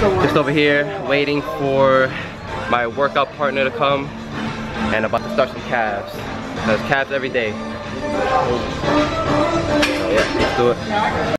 Just over here waiting for my workout partner to come, and about to start some calves. There's calves every day. So yeah, let's do it.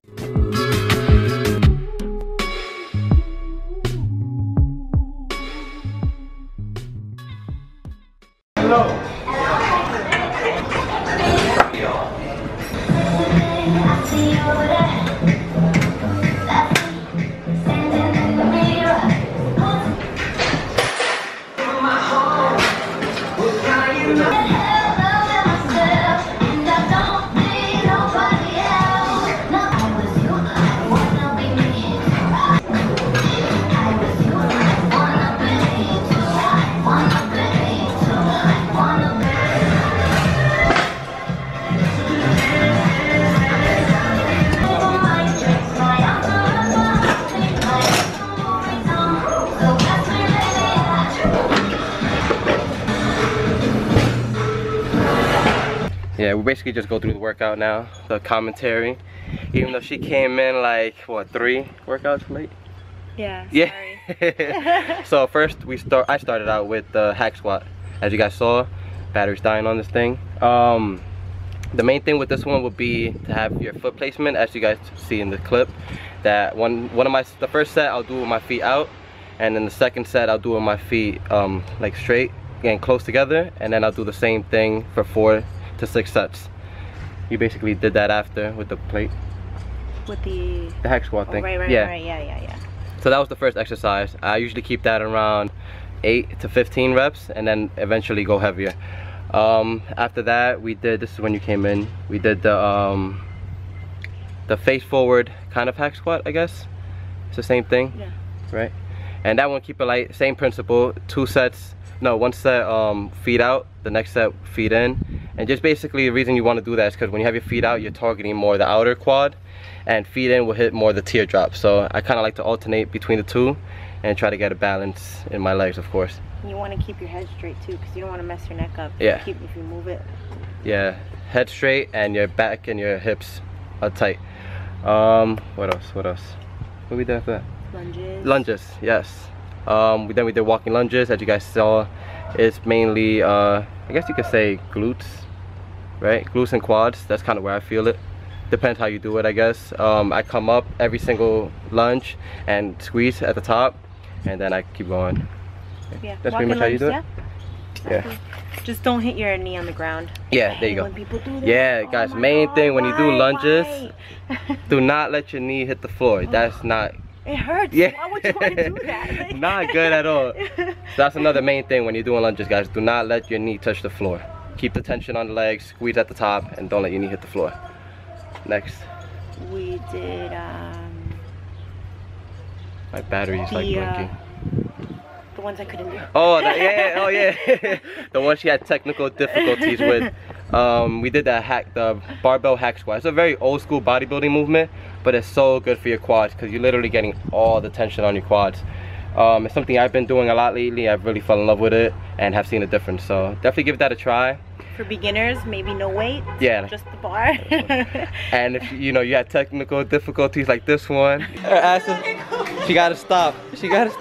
Yeah, we basically just go through the workout now, the commentary. Even though she came in like, what, 3 workouts late? Yeah, sorry. Yeah. So first, I started out with the hack squat. As you guys saw, battery's dying on this thing. The main thing with this one would be to have your foot placement, as you guys see in the clip. That the first set I'll do with my feet out, and then the second set I'll do with my feet like straight and close together, and then I'll do the same thing for 4 to 6 sets. You basically did that after with the plate. With the hack squat thing. Right, yeah. So that was the first exercise. I usually keep that around 8 to 15 reps and then eventually go heavier. After that, this is when you came in, we did the face forward kind of hack squat, I guess. It's the same thing, yeah. Right? And that one, keep it light, same principle, 1 set feet out, the next set feet in. And just basically the reason you want to do that is because when you have your feet out, you're targeting more the outer quad, and feet in will hit more the teardrop. So I kind of like to alternate between the two and try to get a balance in my legs, of course. You want to keep your head straight too, because you don't want to mess your neck up. Yeah. If you move it. Yeah, head straight and your back and your hips are tight. What else? What we did after that? Lunges. Lunges, yes. Then we did walking lunges, as you guys saw. It's mainly, I guess you could say glutes, right? Glutes and quads, that's kind of where I feel it. Depends how you do it, I guess. I come up every single lunge and squeeze at the top, and then I keep going. Yeah. That's pretty much how you do it? Yeah. Just don't hit your knee on the ground. Yeah, there you go. When people do that, yeah, guys, main thing when you do lunges, do not let your knee hit the floor. That's not... It hurts. Yeah. Why would you want to do that? Like, not good at all. So that's another main thing when you're doing lunges, guys. Do not let your knee touch the floor. Keep the tension on the legs, squeeze at the top, and don't let your knee hit the floor. Next. We did, my battery's like blinking. The ones I couldn't do. Oh, yeah. The ones she had technical difficulties with. We did that the barbell hack squat. It's a very old school bodybuilding movement, but it's so good for your quads because you're literally getting all the tension on your quads. It's something I've been doing a lot lately. I've really fallen in love with it and have seen a difference, so definitely give that a try. For beginners, maybe no weight, yeah, just the bar. And if you know you had technical difficulties like this one, her ass is, she gotta stop. She gotta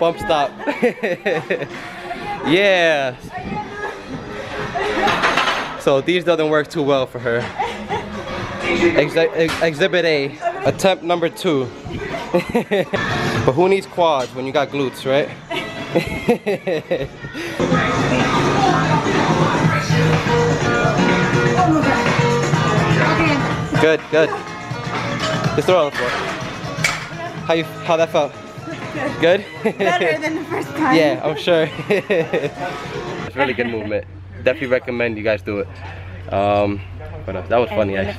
bump stop. Yeah. So these doesn't work too well for her. Exhibit A, attempt number 2. But who needs quads when you got glutes, right? Good. Just throw it on the floor. How that felt? Good? Better than the first time. Yeah, I'm sure. It's really good movement. Definitely recommend you guys do it. What else? That was funny, actually.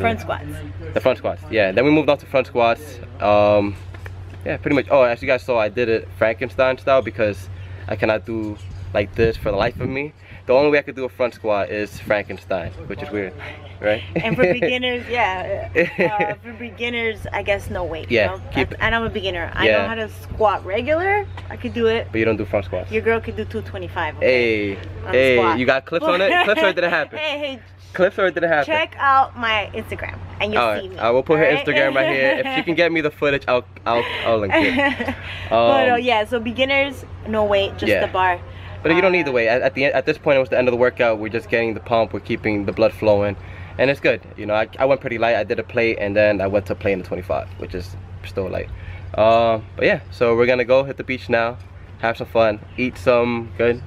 The front squats, yeah. Then we moved on to front squats. Yeah, pretty much. Oh, as you guys saw, I did it Frankenstein style because I cannot do like this for the life of me. The only way I could do a front squat is Frankenstein, which is weird, right? And for beginners, yeah. For beginners, I guess no weight. Yeah. You know? And I'm a beginner. Yeah. I know how to squat regular. I could do it. But you don't do front squats. Your girl could do 225. Okay? Hey, you got clips on it? Clips or it didn't happen? Hey. Clips or it didn't happen? Check out my Instagram. and you see me. I will put her Instagram right here. If she can get me the footage, I'll link it. But yeah, so beginners, no weight, just the bar. But you don't need the weight. At this point, it was the end of the workout. We're just getting the pump. We're keeping the blood flowing, and it's good. You know, I went pretty light. I did a plate, and then I went to play in the 25, which is still light. But yeah, so we're gonna go hit the beach now, have some fun, eat some good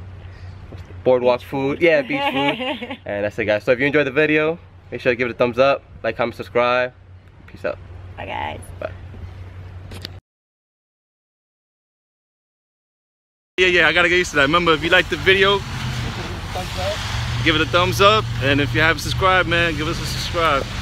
boardwalk food. Yeah, beach food. And that's it, guys. So if you enjoyed the video, make sure to give it a thumbs up, like, comment, subscribe. Peace out. Bye, guys. Bye. Yeah, I gotta get used to that. Remember, if you liked the video, give it a thumbs up, and if you haven't subscribed, man, give us a subscribe.